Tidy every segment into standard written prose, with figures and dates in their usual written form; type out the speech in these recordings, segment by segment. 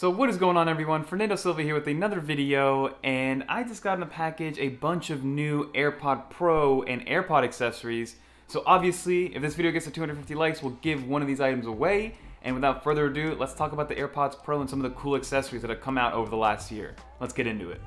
So what is going on, everyone? Fernando Silva here with another video, and I just got in a package a bunch of new AirPod Pro and AirPod accessories. So obviously, if this video gets to 250 likes, we'll give one of these items away. And without further ado, let's talk about the AirPods Pro and some of the cool accessories that have come out over the last year. Let's get into it.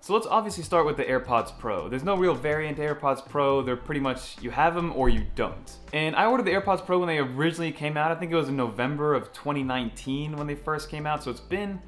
So let's obviously start with the AirPods Pro. There's no real variant to AirPods Pro. They're pretty much, you have them or you don't. And I ordered the AirPods Pro when they originally came out. I think it was in November of 2019 when they first came out. So it's been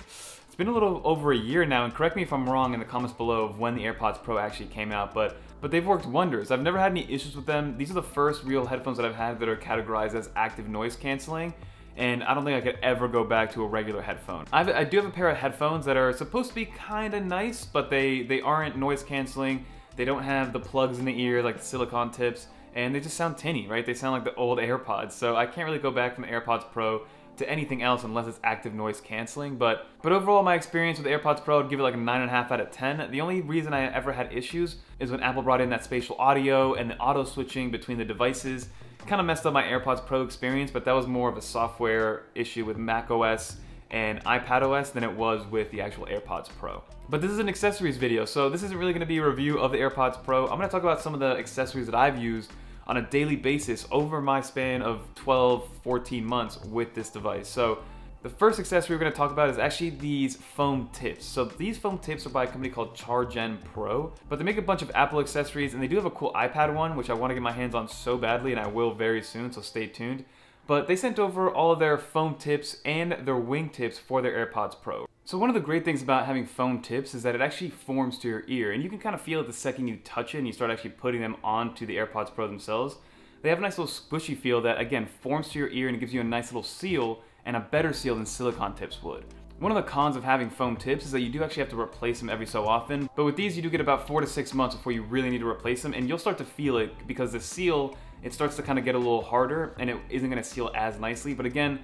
a little over a year now, and correct me if I'm wrong in the comments below of when the AirPods Pro actually came out, but they've worked wonders. I've never had any issues with them. These are the first real headphones that I've had that are categorized as active noise canceling. And I don't think I could ever go back to a regular headphone. I do have a pair of headphones that are supposed to be kind of nice, but they aren't noise canceling. They don't have the plugs in the ear, like the silicone tips, and they just sound tinny, right? They sound like the old AirPods. So I can't really go back from the AirPods Pro to anything else unless it's active noise canceling. But overall, my experience with the AirPods Pro, I'd give it like a 9.5 out of 10. The only reason I ever had issues is when Apple brought in that spatial audio and the auto switching between the devices. Kind of messed up my AirPods Pro experience, but that was more of a software issue with macOS and iPadOS than it was with the actual AirPods Pro. But this is an accessories video, so this isn't really gonna be a review of the AirPods Pro. I'm gonna talk about some of the accessories that I've used on a daily basis over my span of 12, 14 months with this device. So the first accessory we're gonna talk about is actually these foam tips. So these foam tips are by a company called ChargeN Pro, but they make a bunch of Apple accessories, and they do have a cool iPad one, which I wanna get my hands on so badly, and I will very soon, so stay tuned. But they sent over all of their foam tips and their wing tips for their AirPods Pro. So one of the great things about having foam tips is that it actually forms to your ear, and you can kind of feel it the second you touch it and you start actually putting them onto the AirPods Pro themselves. They have a nice little squishy feel that, again, forms to your ear and it gives you a nice little seal, and a better seal than silicone tips would. One of the cons of having foam tips is that you do actually have to replace them every so often, but with these you do get about 4 to 6 months before you really need to replace them, and you'll start to feel it because the seal, it starts to kind of get a little harder and it isn't going to seal as nicely, but again,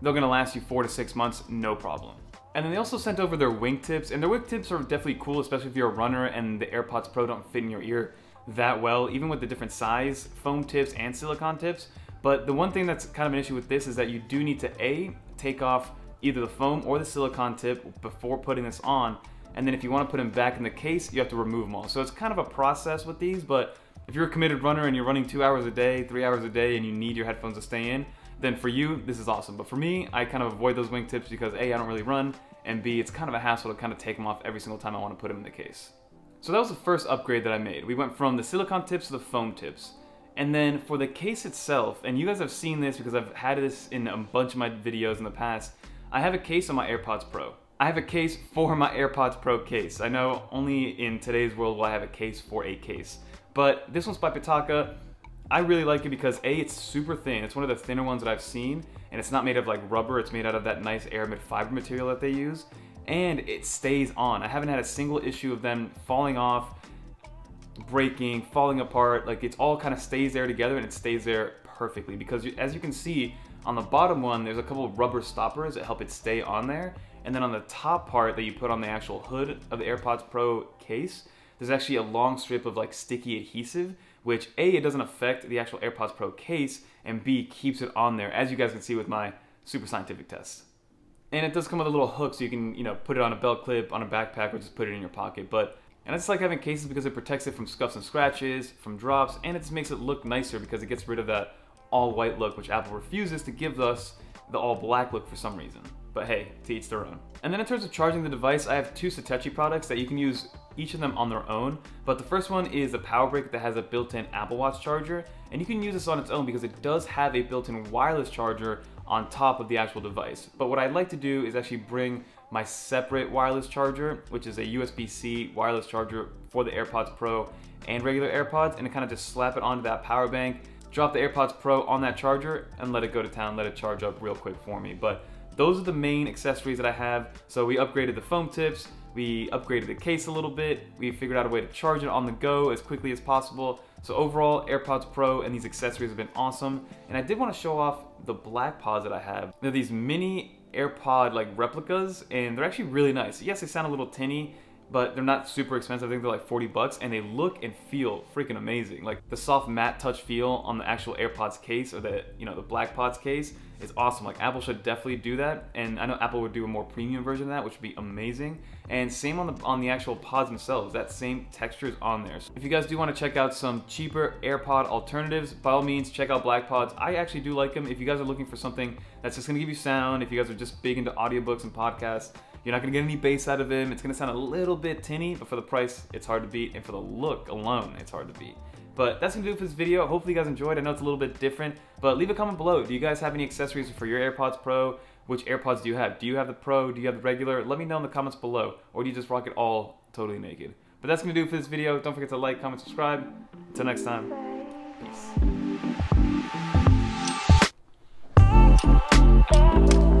they're going to last you 4 to 6 months, no problem. And then they also sent over their wing tips, and their wing tips are definitely cool, especially if you're a runner and the AirPods Pro don't fit in your ear that well, even with the different size foam tips and silicone tips. But the one thing that's kind of an issue with this is that you do need to A, take off either the foam or the silicone tip before putting this on. And then if you want to put them back in the case, you have to remove them all. So it's kind of a process with these, but if you're a committed runner and you're running 2 hours a day, 3 hours a day, and you need your headphones to stay in, then for you, this is awesome. But for me, I kind of avoid those wing tips because A, I don't really run, and B, it's kind of a hassle to kind of take them off every single time I want to put them in the case. So that was the first upgrade that I made. We went from the silicone tips to the foam tips. And then for the case itself, and you guys have seen this because I've had this in a bunch of my videos in the past, I have a case on my AirPods Pro. I have a case for my AirPods Pro case. I know only in today's world will I have a case for a case. But this one's by Pitaka. I really like it because A, it's super thin. It's one of the thinner ones that I've seen, and it's not made of like rubber. It's made out of that nice aramid fiber material that they use, and it stays on. I haven't had a single issue of them falling off, breaking, falling apart. Like, it's all kind of stays there together, and it stays there perfectly because as you can see on the bottom one, there's a couple of rubber stoppers that help it stay on there. And then on the top part that you put on the actual hood of the AirPods Pro case, there's actually a long strip of like sticky adhesive, which A, it doesn't affect the actual AirPods Pro case, and B, keeps it on there, as you guys can see with my super scientific test. And it does come with a little hook so you can, you know, put it on a belt clip, on a backpack, or just put it in your pocket. And I just like having cases because it protects it from scuffs and scratches, from drops, and it just makes it look nicer because it gets rid of that all-white look, which Apple refuses to give us the all-black look for some reason. But hey, to each their own. And then in terms of charging the device, I have two Satechi products that you can use each of them on their own. But the first one is a power brick that has a built-in Apple Watch charger, and you can use this on its own because it does have a built-in wireless charger on top of the actual device. But what I'd like to do is actually bring my separate wireless charger, which is a USB-C wireless charger for the AirPods Pro and regular AirPods, and kind of just slap it onto that power bank, drop the AirPods Pro on that charger, and let it go to town, let it charge up real quick for me. But those are the main accessories that I have. So we upgraded the foam tips, we upgraded the case a little bit, we figured out a way to charge it on the go as quickly as possible. So overall, AirPods Pro and these accessories have been awesome. And I did want to show off the BlackPods that I have. They're these mini AirPod like replicas, and they're actually really nice. Yes, they sound a little tinny, but they're not super expensive. I think they're like 40 bucks and they look and feel freaking amazing. Like the soft matte touch feel on the actual AirPods case or the, you know, the BlackPods case is awesome. Like Apple should definitely do that. And I know Apple would do a more premium version of that, which would be amazing. And same on the actual pods themselves, that same texture is on there. So if you guys do want to check out some cheaper AirPod alternatives, by all means, check out BlackPods. I actually do like them. If you guys are looking for something that's just going to give you sound, if you guys are just big into audiobooks and podcasts, you're not gonna get any bass out of them. It's gonna sound a little bit tinny, but for the price, it's hard to beat, and for the look alone, it's hard to beat. But that's gonna do it for this video. Hopefully you guys enjoyed. I know it's a little bit different, but leave a comment below. Do you guys have any accessories for your AirPods Pro? Which AirPods do you have? Do you have the Pro? Do you have the regular? Let me know in the comments below, or do you just rock it all totally naked? But that's gonna do it for this video. Don't forget to like, comment, subscribe. Until next time, peace.